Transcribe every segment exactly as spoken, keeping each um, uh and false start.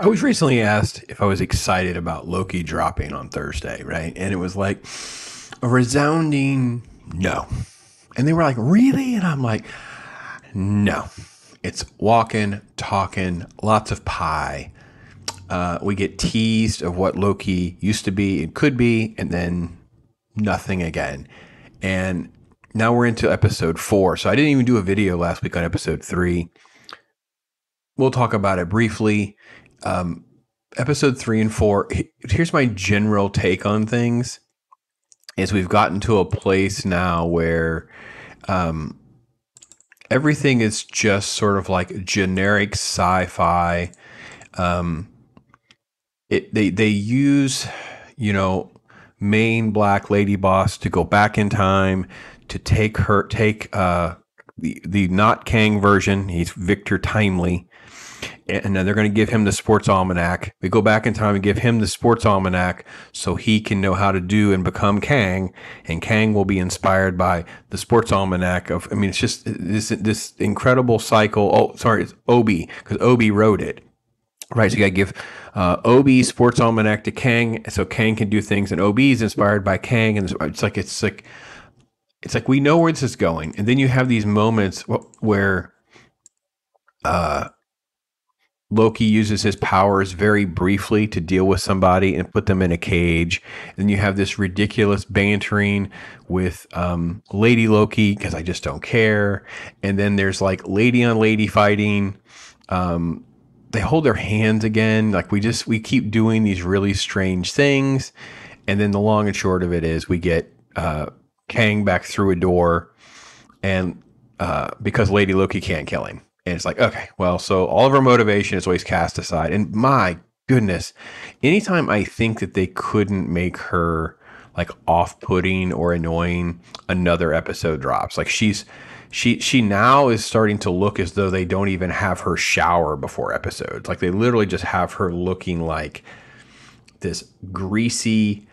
I was recently asked if I was excited about Loki dropping on Thursday, right? And it was like a resounding no. And they were like, really? And I'm like, no. It's walking, talking, lots of pie. Uh, we get teased of what Loki used to be and could be, and then nothing again. And now we're into episode four. So I didn't even do a video last week on episode three. We'll talk about it briefly. Um, episode three and four, here's my general take on things, is we've gotten to a place now where um, everything is just sort of like generic sci-fi. Um, it, they, they use, you know, main black lady boss to go back in time to take her, take uh, the, the not Kang version. He's Victor Timely. And then they're going to give him the sports almanac. We go back in time and give him the sports almanac so he can know how to do and become Kang. And Kang will be inspired by the sports almanac of, I mean, it's just this, this incredible cycle. Oh, sorry, it's Obi, because Obi wrote it. Right, so you got to give uh, Obi sports almanac to Kang so Kang can do things. And Obi is inspired by Kang. And it's like, it's like, it's like we know where this is going. And then you have these moments where, uh, Loki uses his powers very briefly to deal with somebody and put them in a cage. Then you have this ridiculous bantering with um, Lady Loki, because I just don't care. And then there's like lady on lady fighting. Um, they hold their hands again. Like we just, we keep doing these really strange things. And then the long and short of it is we get uh, Kang back through a door and uh, because Lady Loki can't kill him. And it's like, okay, well, so all of our motivation is always cast aside. And my goodness, anytime I think that they couldn't make her like off-putting or annoying, another episode drops. Like she's, she, she now is starting to look as though they don't even have her shower before episodes. Like they literally just have her looking like this greasy,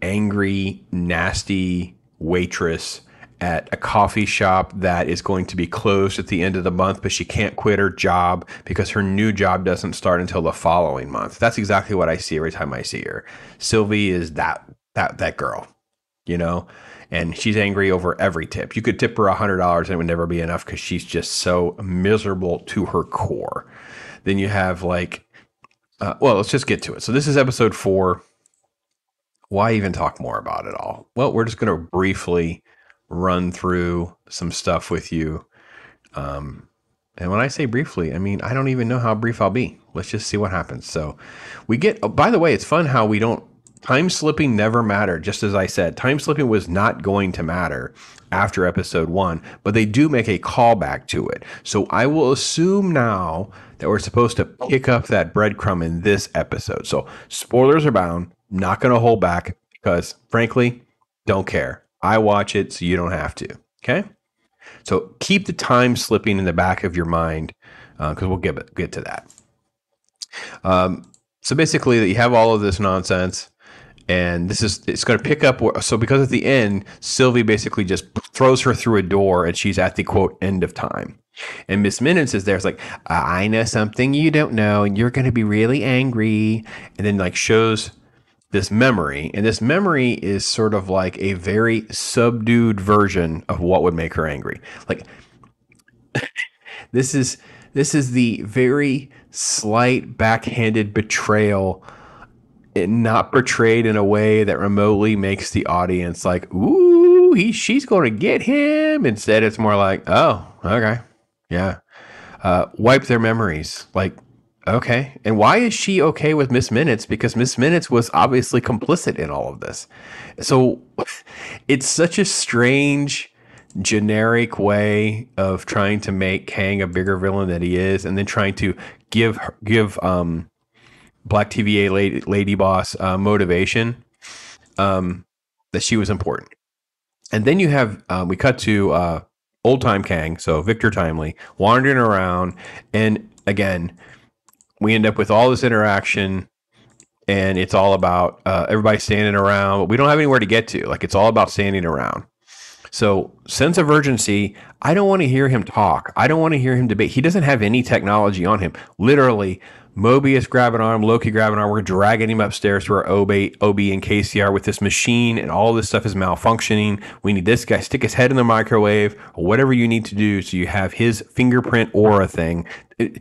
angry, nasty waitress at a coffee shop that is going to be closed at the end of the month, but she can't quit her job because her new job doesn't start until the following month. That's exactly what I see every time I see her. Sylvie is that that that girl, you know, and she's angry over every tip. You could tip her a hundred dollars and it would never be enough because she's just so miserable to her core. Then you have like, uh, well, let's just get to it. So this is episode four. Why even talk more about it all? Well, we're just going to briefly run through some stuff with you. Um, and when I say briefly, I mean, I don't even know how brief I'll be. Let's just see what happens. So we get, oh, by the way, it's fun how we don't, time slipping never mattered. Just as I said, time slipping was not going to matter after episode one, but they do make a callback to it. So I will assume now that we're supposed to pick up that breadcrumb in this episode. So spoilers are bound, not going to hold back because frankly, don't care. I watch it, so you don't have to, okay? So keep the time slipping in the back of your mind because uh, we'll give it, get to that. Um, so basically, you have all of this nonsense, and this is it's going to pick up. So because at the end, Sylvie basically just throws her through a door, and she's at the, quote, end of time. And Miss Minutes is there. It's like, I know something you don't know, and you're going to be really angry, and then like shows this memory, and this memory is sort of like a very subdued version of what would make her angry. Like this is, this is the very slight backhanded betrayal and not portrayed in a way that remotely makes the audience like, ooh, he, she's going to get him. Instead, it's more like, oh, okay. Yeah. Uh, wipe their memories. Like, okay. And why is she okay with Miss Minutes? Because Miss Minutes was obviously complicit in all of this. So it's such a strange, generic way of trying to make Kang a bigger villain than he is. And then trying to give, give, um, Black T V A lady, lady boss, uh, motivation, um, that she was important. And then you have, um, we cut to, uh, old time Kang. So Victor Timely wandering around. And again, we end up with all this interaction and it's all about uh, everybody standing around. But we don't have anywhere to get to. Like it's all about standing around. So sense of urgency, I don't want to hear him talk. I don't want to hear him debate. He doesn't have any technology on him. Literally, Mobius grab an arm, Loki grab an arm. We're dragging him upstairs to our O B, O B and K C R with this machine, and all this stuff is malfunctioning. We need this guy. Stick his head in the microwave or whatever you need to do so you have his fingerprint aura thing. It,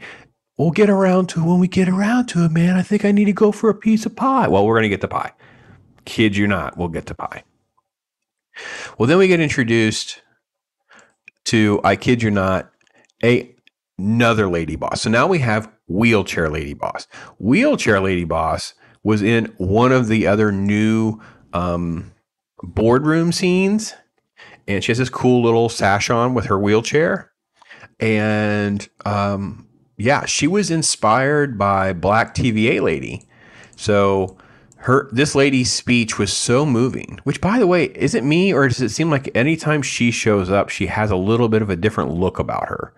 we'll get around to it when we get around to it, man. I think I need to go for a piece of pie. Well, we're going to get the pie. Kid you not, we'll get to pie. Well, then we get introduced to, I kid you not, a, another lady boss. So now we have wheelchair lady boss. Wheelchair lady boss was in one of the other new um, boardroom scenes. And she has this cool little sash on with her wheelchair. And um, yeah, she was inspired by Black T V A lady. So Her, this lady's speech was so moving, which, by the way, is it me or does it seem like anytime she shows up, she has a little bit of a different look about her?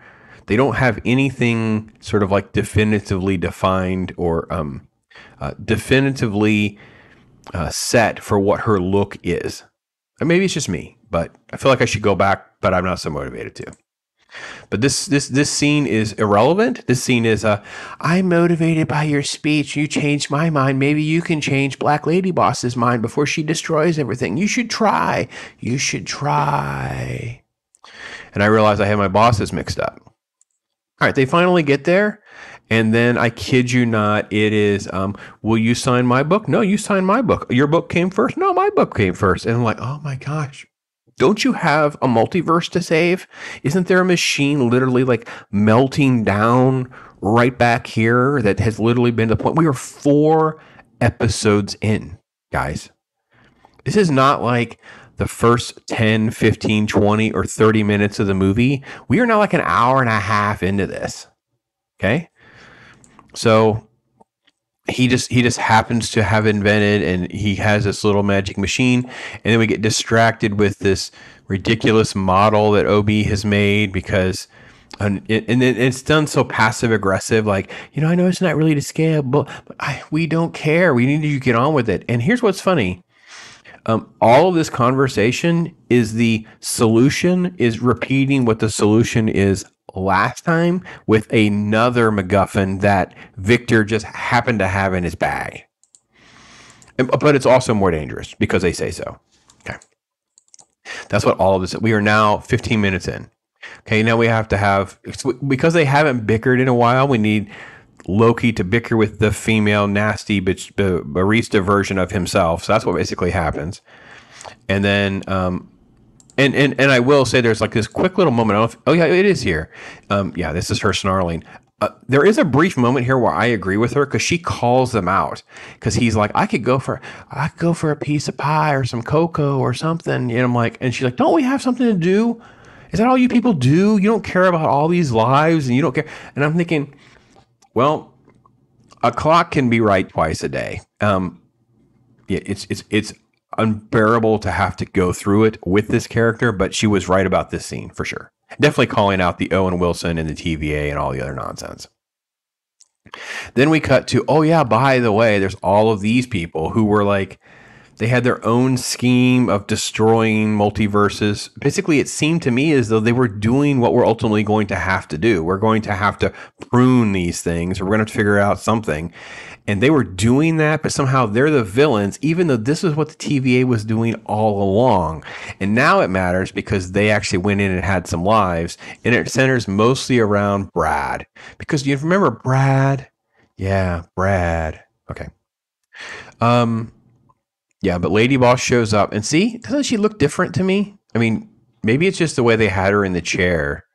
They don't have anything sort of like definitively defined or um, uh, definitively uh, set for what her look is. Or maybe it's just me, but I feel like I should go back, but I'm not so motivated to. But this this this scene is irrelevant. This scene is, uh, I'm motivated by your speech. You changed my mind. Maybe you can change Black Lady Boss's mind before she destroys everything. You should try. You should try. And I realized I had my bosses mixed up. All right, they finally get there. And then I kid you not, it is, um, will you sign my book? No, you signed my book. Your book came first? No, my book came first. And I'm like, oh my gosh. Don't you have a multiverse to save? Isn't there a machine literally like melting down right back here that has literally been to the point? We are four episodes in, guys. This is not like the first ten, fifteen, twenty, or thirty minutes of the movie. We are now like an hour and a half into this, okay? So He just he just happens to have invented, and he has this little magic machine, and then we get distracted with this ridiculous model that O B has made because, and, it, and it's done so passive aggressive, like, you know, I know it's not really to scale, but I, we don't care. We need you to get on with it. And here's what's funny: um, all of this conversation is the solution is repeating what the solution is last time with another MacGuffin that Victor just happened to have in his bag. But it's also more dangerous because they say so. Okay. That's what all of this is. We are now fifteen minutes in. Okay, now we have to have, because they haven't bickered in a while, we need Loki to bicker with the female nasty bitch, barista version of himself. So that's what basically happens. And then, um, And, and and I will say there's like this quick little moment. I don't know if, oh, yeah, it is here. Um, yeah, this is her snarling. Uh, there is a brief moment here where I agree with her because she calls them out because he's like, I could go for I could go for a piece of pie or some cocoa or something. And I'm like, and she's like, don't we have something to do? Is that all you people do? You don't care about all these lives and you don't care. And I'm thinking, well, a clock can be right twice a day. Um, yeah, it's it's it's. unbearable to have to go through it with this character, but she was right about this scene for sure. Definitely calling out the Owen Wilson and the T V A and all the other nonsense. Then we cut to, oh yeah, by the way, there's all of these people who were like, they had their own scheme of destroying multiverses. Basically, it seemed to me as though they were doing what we're ultimately going to have to do. We're going to have to prune these things, or we're going to figure out something. And they were doing that, but somehow they're the villains, even though this is what the T V A was doing all along. And now it matters because they actually went in and had some lives, and it centers mostly around Brad. Because you remember Brad? Yeah, Brad. Okay. Um... Yeah, but Lady Boss shows up, and see, doesn't she look different to me? I mean, maybe it's just the way they had her in the chair.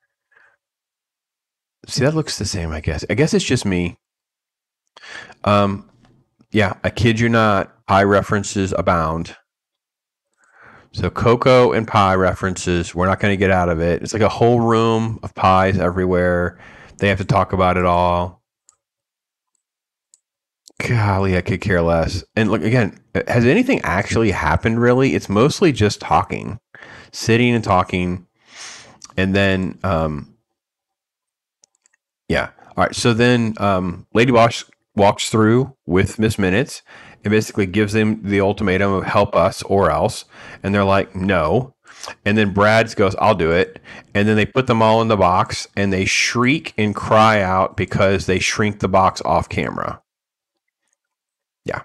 See, that looks the same, I guess. I guess it's just me. Um, yeah, I kid you not, pie references abound. So cocoa and pie references, we're not going to get out of it. It's like a whole room of pies everywhere. They have to talk about it all. Golly, I could care less. And look, again, has anything actually happened really? It's mostly just talking, sitting and talking. And then, um, yeah. All right. So then um, Lady Boss walks through with Miss Minutes and basically gives them the ultimatum of help us or else. And they're like, no. And then Brad goes, I'll do it. And then they put them all in the box and they shriek and cry out because they shrink the box off camera. Yeah.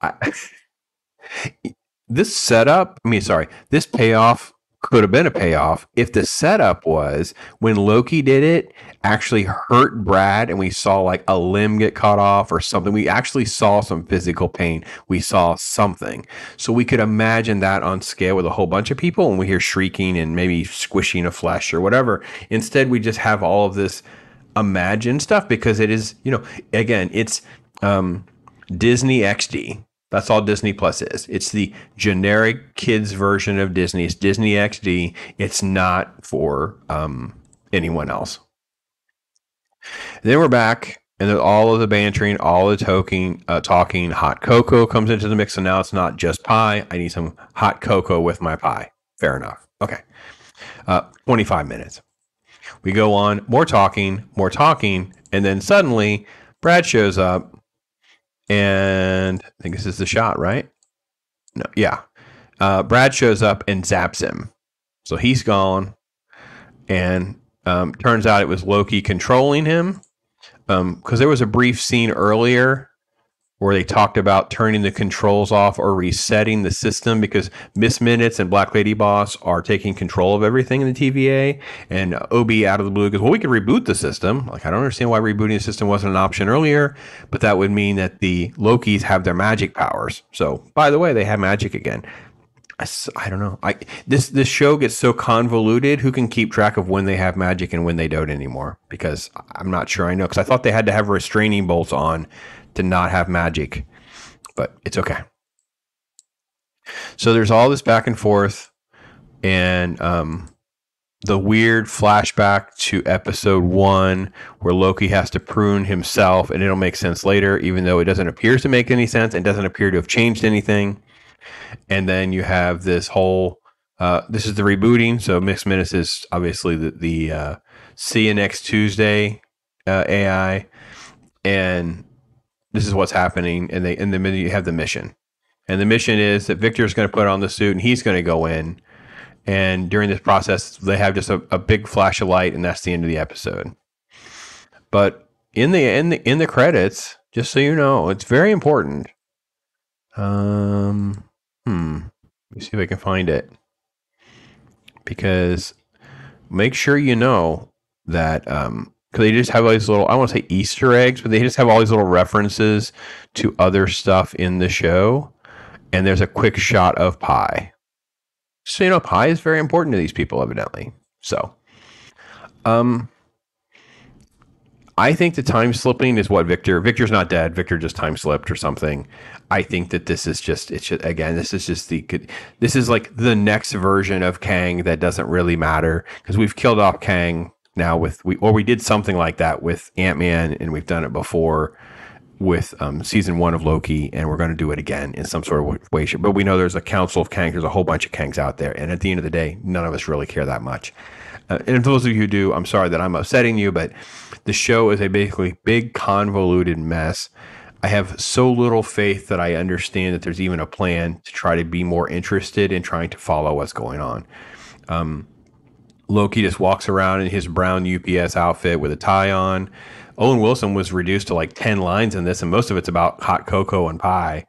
I, this setup, I mean, sorry, this payoff could have been a payoff if the setup was when Loki did it, actually hurt Brad and we saw like a limb get cut off or something. We actually saw some physical pain. We saw something. So we could imagine that on scale with a whole bunch of people and we hear shrieking and maybe squishing of flesh or whatever. Instead, we just have all of this imagined stuff because it is, you know, again, it's um, Disney X D. That's all Disney Plus is. It's the generic kids version of Disney. It's Disney X D. It's not for um, anyone else. Then we're back, and all of the bantering, all the talking, uh, talking. Hot cocoa comes into the mix, and now it's not just pie. I need some hot cocoa with my pie. Fair enough. Okay. Uh, twenty-five minutes. We go on, more talking, more talking, and then suddenly Brad shows up. And I think this is the shot, right? No, yeah. Uh, Brad shows up and zaps him. So he's gone. And um, turns out it was Loki controlling him. Because um, there was a brief scene earlier where they talked about turning the controls off or resetting the system because Miss Minutes and Black Lady Boss are taking control of everything in the T V A. And O B out of the blue goes, well, we could reboot the system. Like, I don't understand why rebooting the system wasn't an option earlier, but that would mean that the Lokis have their magic powers. So, by the way, they have magic again. I, I don't know. I, this, this show gets so convoluted. Who can keep track of when they have magic and when they don't anymore? Because I'm not sure I know. Because I thought they had to have restraining bolts on to not have magic, but it's okay. So there's all this back and forth, and um, the weird flashback to episode one where Loki has to prune himself, and it'll make sense later, even though it doesn't appear to make any sense and doesn't appear to have changed anything. And then you have this whole uh, this is the rebooting. So Miss Minutes is obviously the, the uh, see you next Tuesday uh, A I, and this is what's happening, and they and then you have the mission, and the mission is that Victor's going to put on the suit and he's going to go in, and during this process they have just a, a big flash of light, and that's the end of the episode. But in the in the in the credits, just so you know, it's very important. Um, hmm. Let me see if I can find it, because make sure you know that um. Because they just have all these little, I want to say Easter eggs, but they just have all these little references to other stuff in the show. And there's a quick shot of pie. So, you know, pie is very important to these people, evidently. So, um, I think the time slipping is what Victor, Victor's not dead. Victor just time slipped or something. I think that this is just, it's just, again, this is just the, this is like the next version of Kang that doesn't really matter. Because we've killed off Kang. Now with we or we did something like that with Ant-Man, and we've done it before with um, season one of Loki, and we're going to do it again in some sort of way. But we know there's a council of Kangs. There's a whole bunch of Kangs out there, and at the end of the day, none of us really care that much. Uh, and for those of you who do, I'm sorry that I'm upsetting you, but the show is a basically big convoluted mess. I have so little faith that I understand that there's even a plan to try to be more interested in trying to follow what's going on. Um, Loki just walks around in his brown U P S outfit with a tie on. Owen Wilson was reduced to like ten lines in this, and most of it's about hot cocoa and pie.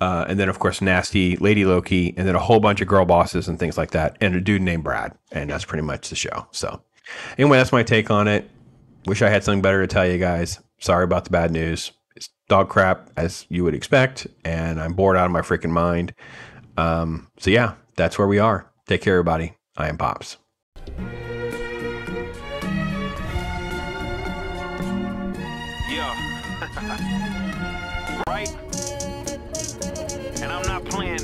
Uh, and then, of course, Nasty Lady Loki, and then a whole bunch of girl bosses and things like that, and a dude named Brad. And that's pretty much the show. So anyway, that's my take on it. Wish I had something better to tell you guys. Sorry about the bad news. It's dog crap, as you would expect, and I'm bored out of my freaking mind. Um, so, yeah, that's where we are. Take care, everybody. I am Pops. Yeah, right? And I'm not playing